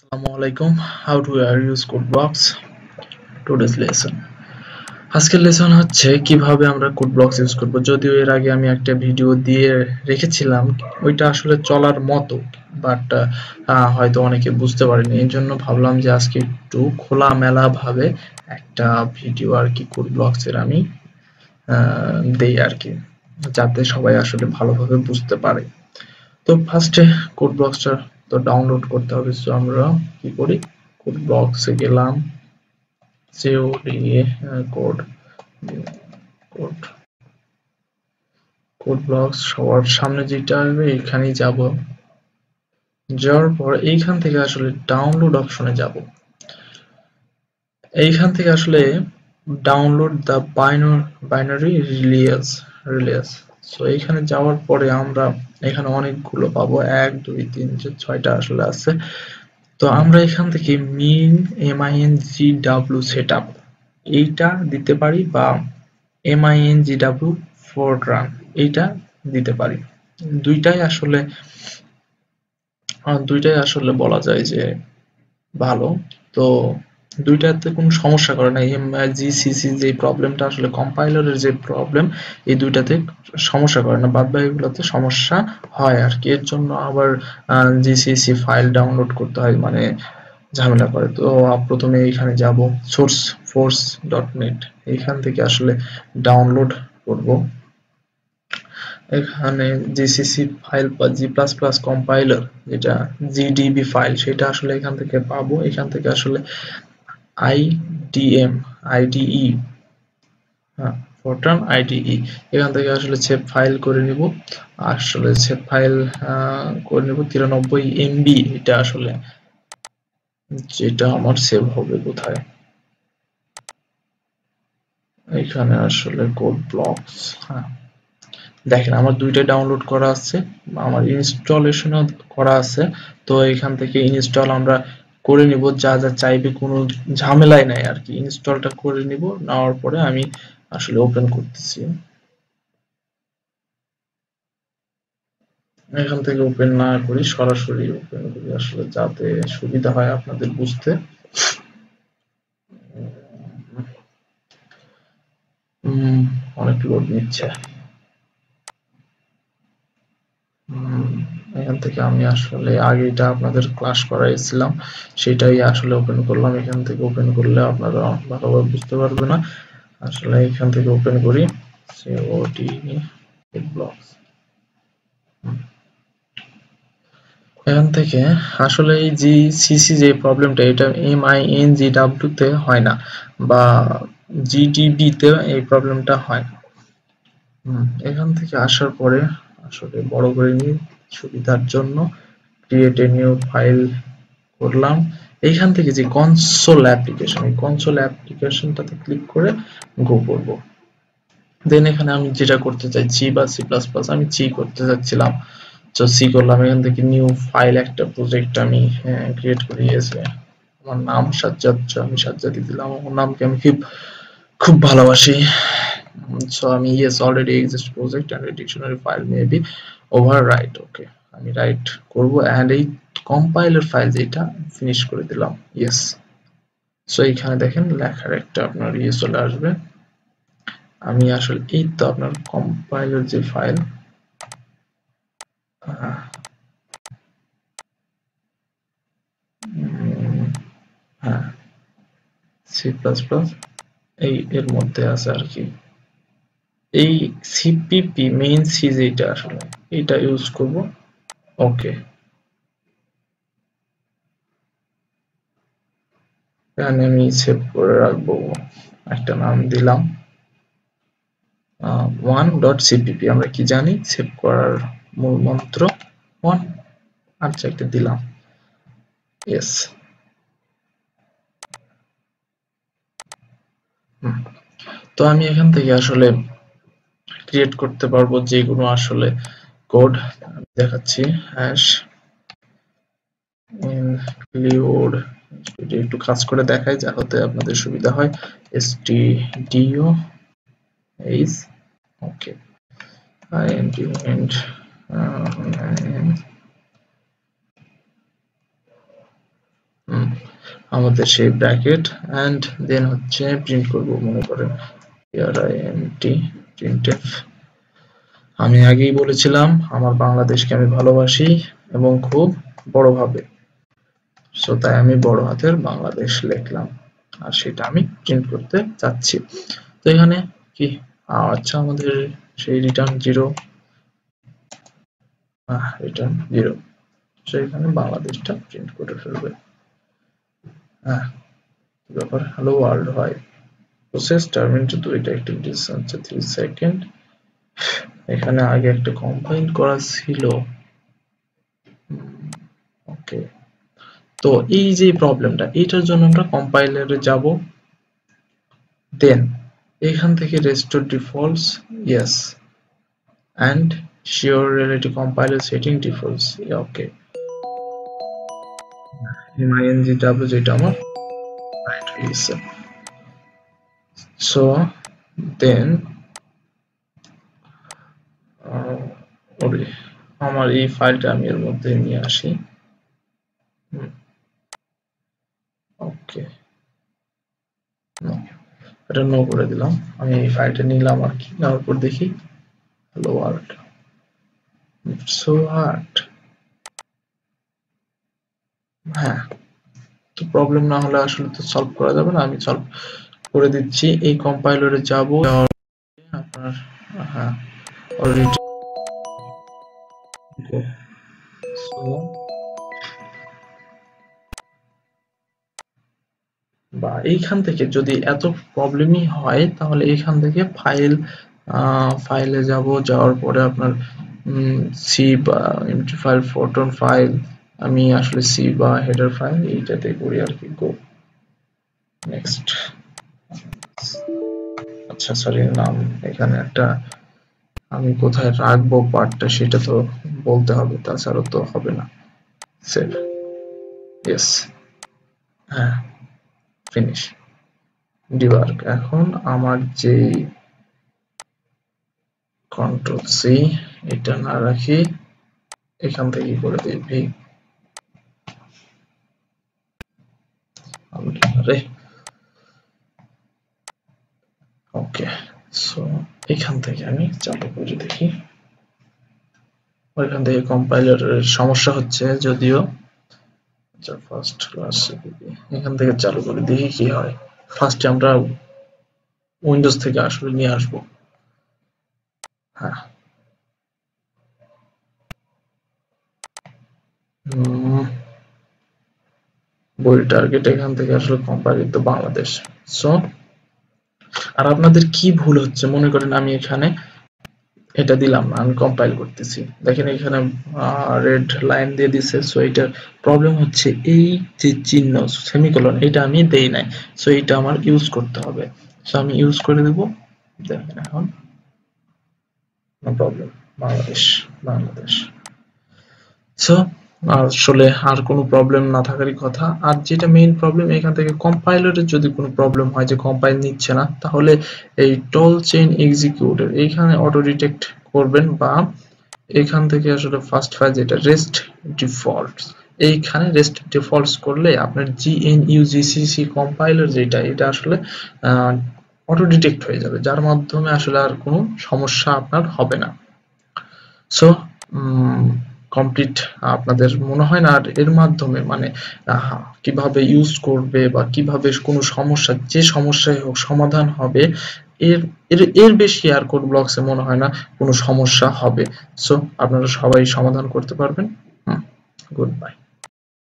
Assalamualaikum. How do I use code blocks? Today's lesson. Aajker lesson hocche kibhabe amra code blocks use korbo. Jodio er age ami ekta video diye rekhechilam. Oita ashole cholar moto, but hoyto oneke bujhte pareni. Er jonno bhablam je ajke ekটু khola mela bhabe ekta video ar ki code blocks er ami dei ar ki jate shobai ashole bhalobhabe bujhte pare. To first code blocks ta তো download করতে হবে। So আমরা কি করি, code blocks এ গেলাম, code blocks সবার সামনে যেটা আসবে এখানেই যাব। যাওয়ার পর এইখান থেকে আসলে ডাউনলোড অপশনে যাব। এইখান থেকে আসলে download the binary release. So এইখানে যাওয়ার পরে আমরা এখানে অনেকগুলো পাবো, 1 2 3 4 6টা আসলে আছে। তো আমরা এখান থেকে MinGW সেটআপ এইটা দিতে পারি, বা MinGW Fortran এইটা দিতে পারি। দুইটাই আসলে বলা যায় যে ভালো। তো দুইটাতে কোনো সমস্যা করে না। MinGCC যে প্রবলেমটা আসলে কম্পাইলারের যে প্রবলেম, এই দুইটাতে সমস্যা করে না, বাদবাকিগুলোতে সমস্যা হয় আর কি। এর জন্য আবার GCC ফাইল ডাউনলোড করতে হয়, মানে ঝামেলা করে। তো প্রথমে এখানে যাব sourceforce.net, এখান থেকে আসলে ডাউনলোড করব। এখানে GCC ফাইল বা G++ কম্পাইলার যেটা GDB ফাইল, সেটা আসলে এখান থেকে পাবো। এখান থেকে আসলে IDM IDE Fortran IDE এখান থেকে আসলে সেভ ফাইল করে নিব। আসলে সেভ ফাইল করে নিব 93 MB। এটা আসলে যেটা আমার সেভ হবে কোথায়, এখানে আসলে কোড ব্লকস। দেখেন আমার দুইটা ডাউনলোড করা আছে, আমার ইনস্টলেশনও করা আছে। তো এখান থেকে ইনস্টল আমরা করে নিব, যা যা চাইবে কোনো ঝামেলাই নাই আর কি। ইনস্টলটা করে নিব, নেওয়ার পরে আমি আসলে ওপেন করতেছি। এখান থেকে ওপেন না করি, সরাসরি ওপেন করি আসলে, যাতে সুবিধা হয় আপনাদের বুঝতে। অনেক লোড নিচ্ছে। এখান থেকে আমি আসলে আগে এটা আপনাদের ক্লাস করাইছিলাম, সেটাই আসলে ওপেন করলাম। এখান থেকে ওপেন করলে আপনারা ভালোভাবে বুঝতে পারবে না। আসলে এখান থেকে ওপেন করি কোড ব্লকস। এখান থেকে আসলে এই GCC যে প্রবলেমটা, এটা MinGW তে হয় না, বা GDB তে এই প্রবলেমটা হয় না। এখান থেকে আসার পরে আসলে বড় করে নিয়ে সুবিধার জন্য ক্রিয়েট এ নিউ ফাইল করলাম। এইখান থেকে যে কনসোল অ্যাপ্লিকেশন, এই কনসোল অ্যাপ্লিকেশনটাতে ক্লিক করে গো করব। দেন এখানে আমি যেটা করতে চাই সি বা সি প্লাস প্লাস, আমি সি করতে চাচ্ছিলাম। তো সি করলাম। এখান থেকে নিউ ফাইল একটা প্রজেক্ট আমি ক্রিয়েট করে দিয়েছি। আমার নাম সাজ্জাদ, আমি সাজ্জাদই দিলাম। আমার নামকে আমি খুব ভালোবাসি। So আমি yes already exist project and a dictionary file maybe overwrite, okay আমি রাইট করব। and এই কম্পাইলার ফাইল যেটা ফিনিশ করে দিলাম yes। সো এখানে দেখেন লেখার একটা আপনার ইয়ে চলে আসবে। আমি আসলে এই তো আপনার কম্পাইলার যে ফাইল, হ্যাঁ C++ এই এর মধ্যে আছে আর কি। এই সিপিপি মেইন সি যেটা আসলে এটা ইউজ করব। ওকে এখানে আমি সেভ করে রাখবো, একটা নাম দিলাম 1.cpp। আমরা কি জানি সেভ করার মূল মন্ত্র 1। আচ্ছা একটা দিলাম এস। তো আমি এখান থেকে আসলে ক্রিয়েট করতে পারবো যে কোনো আসলে কোড। দেখাচ্ছি হ্যাশ ইনক্লুড, একটু কাজ করে দেখাই যাতে আপনাদের সুবিধা হয়। stdio is okay আমাদের সেই ব্র্যাকেট এন্ড দেন হচ্ছে প্রিন্ট করব মনে করেন print printf আমি আগেই বলেছিলাম আমার বাংলাদেশকে আমি ভালোবাসি এবং খুব বড় ভাবে সো তাই আমি বড় হাতের বাংলাদেশ লিখলাম আর সেটা আমি প্রিন্ট করতে যাচ্ছি তো এখানে কি আচ্ছা আমাদের সেই রিটার্ন 0 রিটার্ন 0 সো এখানে বাংলাদেশটা প্রিন্ট করে ফেলবে ব্যাপার হ্যালো ওয়ার্ল্ড হয় প্রসেস টার্মিনেটেড টু এটা অ্যাক্টিভিটিস আচ্ছা 3 সেকেন্ড এখানে আগে একটা কম্পাইল করা ছিল ওকে তো এই যে প্রবলেমটা এটার জন্য আমরা কম্পাইলারে যাব দেন এখান থেকে restore defaults yes and sure relative compiler setting defaults okay MinGW যেটা আমার রাইট হয়েছে so then ওরে আমার এই ফাইলটা আমি এর মধ্যে নিয়ে আসি ওকে নো এটা নো করে দিলাম আমি এই ফাইলটা নিলাম আর কি নাও উপর দেখি হ্যালো ওয়ার্ল্ড সো হার্ড হ্যাঁ তো প্রবলেম না হলে আসলে তো সলভ করা যাবে না আমি সলভ করে দিচ্ছি এই কম্পাইলারে যাব আপনার হ্যাঁ অলরেডি সো বা এইখান থেকে যদি এত প্রবলেমই হয় তাহলে এইখান থেকে ফাইল ফাইলে যাব যাওয়ার পরে আপনার সি বা এমটি ফাইল ফরট্রন ফাইল আমি আসলে সি বা হেডার ফাইল এইটাতে করি আর কি গো নেক্সট আচ্ছা সরি নাম এখানে একটা আমি কোথায় রাখবো পার্টটা সেটা তো বলতে হবে তাছাড়া তো হবে না সেভ यस হ্যাঁ ফিনিশ ডিবার্গ এখন আমার যে কন্ট্রোল সি এটা না রাখি এখান থেকে করে দেই ভি আরে ওকে সো এখান থেকে আমি চাপ করে দেখি ওইখান থেকে কম্পাইলারের সমস্যা হচ্ছে যদিও আচ্ছা ফার্স্ট ক্লাস এখান থেকে চালু করে দেখি কি হয় ফার্স্টে আমরা উইন্ডোজ থেকে আসলে নিয়ে আসব হ্যাঁ বল টার্গেট এখান থেকে আসলে কম্পাইলার তো বাংলাদেশ সো আর আপনাদের কি ভুল হচ্ছে মনে করেন আমি এখানে এটা দিলাম না আমি কম্পাইল করতেছি দেখেন এখানে রেড লাইন দিয়ে দিয়েছে সো এটা প্রবলেম হচ্ছে এই যে চিহ্ন সেমিকোলন এটা আমি দেই নাই সো এটা আমার ইউজ করতে হবে সো আমি ইউজ করে দেব দেখেন এখন no problem Bangladesh Bangladesh so আসলে আর কোনো প্রবলেম না থাকারই কথা আর যেটা মেইন প্রবলেম এখান থেকে কম্পাইলারের যদি কোনো প্রবলেম হয় যে কম্পাইল নিচ্ছে না তাহলে এই টল চেইন এক্সিকিউটর এখানে অটো ডিটেক্ট করবেন বা এখান থেকে আসলে ফার্স্ট ফাইল যেটা রেস্ট ডিফল্টস এইখানে রেস্ট ডিফল্টস করলে আপনার GNU GCC কম্পাইলার যেটা এটা আসলে অটো ডিটেক্ট হয়ে যাবে যার মাধ্যমে আসলে আর কোনো সমস্যা আপনার হবে না সো কমপ্লিট আপনাদের মনে হয় না আর এর মাধ্যমে মানে কিভাবে ইউজ করবে বা কিভাবে কোনো সমস্যা যে সমস্যায় হোক সমাধান হবে এর বেশি আর কোড ব্লকসে মনে হয় না কোনো সমস্যা হবে সো আপনারা সবাই সমাধান করতে পারবেন গুড বাই